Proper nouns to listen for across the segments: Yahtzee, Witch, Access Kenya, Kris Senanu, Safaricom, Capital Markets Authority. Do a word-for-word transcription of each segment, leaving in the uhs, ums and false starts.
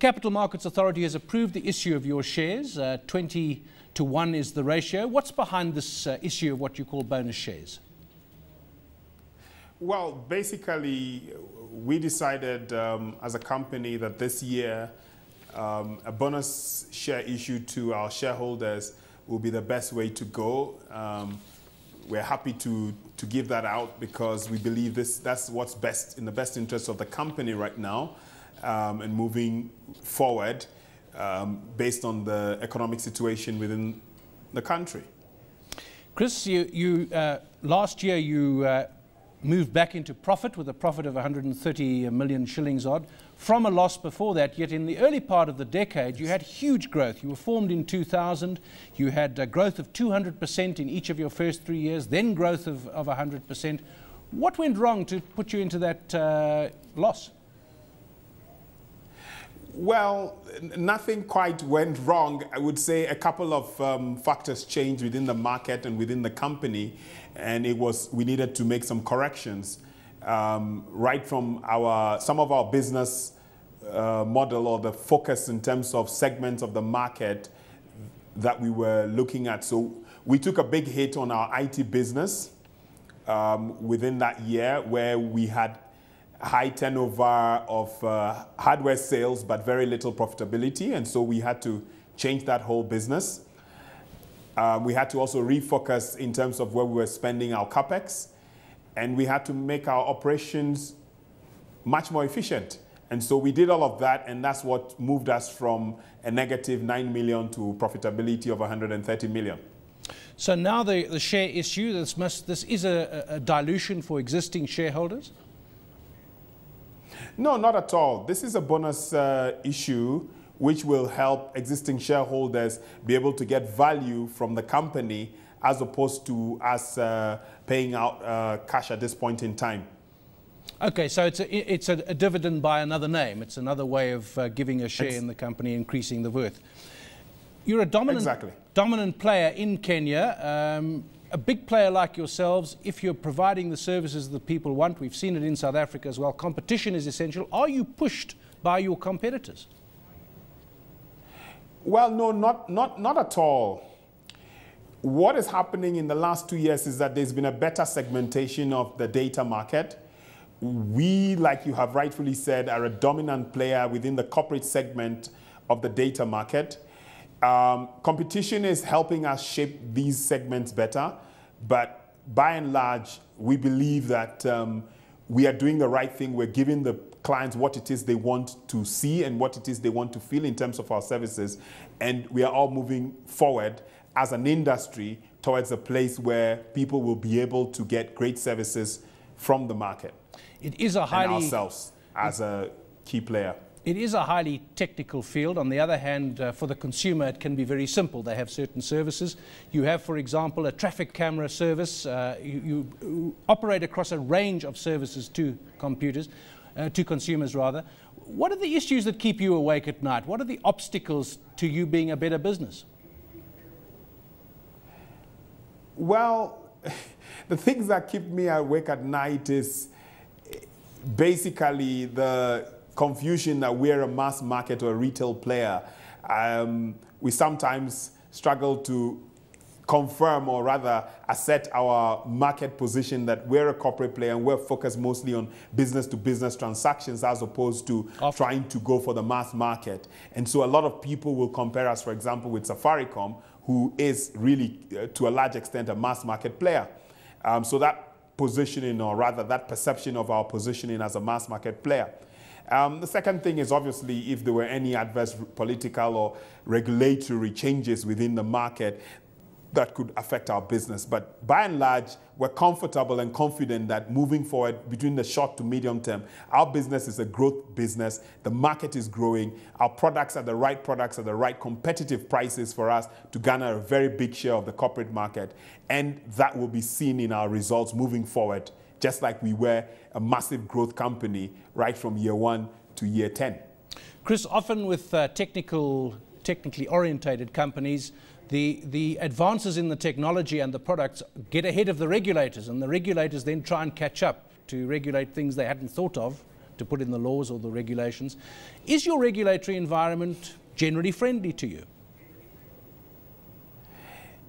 Capital Markets Authority has approved the issue of your shares. Uh, twenty to one is the ratio. What's behind this uh, issue of what you call bonus shares? Well, basically, we decided um, as a company that this year, um, a bonus share issue to our shareholders will be the best way to go. Um, we're happy to, to give that out because we believe this, that's what's best in the best interest of the company right now um, and moving forward um, based on the economic situation within the country. Kris, you, you, uh, last year you uh, moved back into profit with a profit of one hundred thirty million shillings odd from a loss before that, yet in the early part of the decade you had huge growth. You were formed in two thousand, you had a growth of two hundred percent in each of your first three years, then growth of, of one hundred percent. What went wrong to put you into that uh, loss? Well, nothing quite went wrong. I would say a couple of um, factors changed within the market and within the company, and it was we needed to make some corrections um, right from our some of our business uh, model or the focus in terms of segments of the market that we were looking at. So we took a big hit on our I T business um, within that year, where we had high turnover of uh, hardware sales, but very little profitability. And so we had to change that whole business. Uh, we had to also refocus in terms of where we were spending our capex. And we had to make our operations much more efficient. And so we did all of that, and that's what moved us from a negative nine million to profitability of one hundred thirty million. So now the, the share issue, this, must, this is a, a dilution for existing shareholders? No, not at all. This is a bonus uh, issue which will help existing shareholders be able to get value from the company as opposed to us uh, paying out uh, cash at this point in time. Okay, so it's a, it's a, a dividend by another name. It's another way of uh, giving a share it's in the company, increasing the worth. You're a dominant, exactly. dominant player in Kenya. Um, A big player like yourselves, if you're providing the services that people want, we've seen it in South Africa as well, competition is essential. Are you pushed by your competitors? Well, no, not, not, not at all. What is happening in the last two years is that there's been a better segmentation of the data market. We, like you have rightfully said, are a dominant player within the corporate segment of the data market. Um, competition is helping us shape these segments better, but by and large, we believe that um, we are doing the right thing. We're giving the clients what it is they want to see and what it is they want to feel in terms of our services, and we are all moving forward as an industry towards a place where people will be able to get great services from the market. It is a highly... And ourselves as a key player. It is a highly technical field. On the other hand, uh, for the consumer, it can be very simple. They have certain services. You have, for example, a traffic camera service. Uh, you, you operate across a range of services to computers, uh, to consumers rather. What are the issues that keep you awake at night? What are the obstacles to you being a better business? Well, the things that keep me awake at night is basically the confusion that we're a mass market or a retail player. Um, we sometimes struggle to confirm or rather assert our market position that we're a corporate player and we're focused mostly on business-to-business transactions as opposed to Off. trying to go for the mass market. And so a lot of people will compare us, for example, with Safaricom, who is really, uh, to a large extent, a mass market player. Um, so that positioning, or rather that perception of our positioning as a mass market player. Um, the second thing is obviously if there were any adverse political or regulatory changes within the market that could affect our business. But by and large, we're comfortable and confident that moving forward between the short to medium term, our business is a growth business. The market is growing. Our products are the right products at the right competitive prices for us to garner a very big share of the corporate market. And that will be seen in our results moving forward, just like we were a massive growth company right from year one to year ten. Kris, often with uh, technical, technically orientated companies, the, the advances in the technology and the products get ahead of the regulators, and the regulators then try and catch up to regulate things they hadn't thought of to put in the laws or the regulations. Is your regulatory environment generally friendly to you?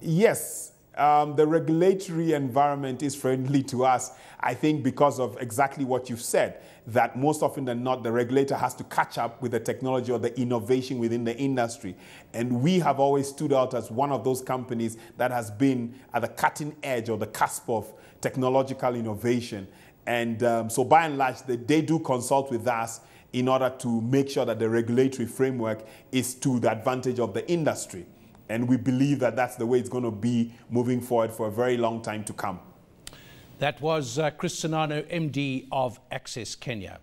Yes, um, the regulatory environment is friendly to us, I think, because of exactly what you've said, that most often than not, the regulator has to catch up with the technology or the innovation within the industry. And we have always stood out as one of those companies that has been at the cutting edge or the cusp of technological innovation. And um, so by and large, they, they do consult with us in order to make sure that the regulatory framework is to the advantage of the industry. And we believe that that's the way it's going to be moving forward for a very long time to come. That was uh, Kris Senanu, M D of Access Kenya.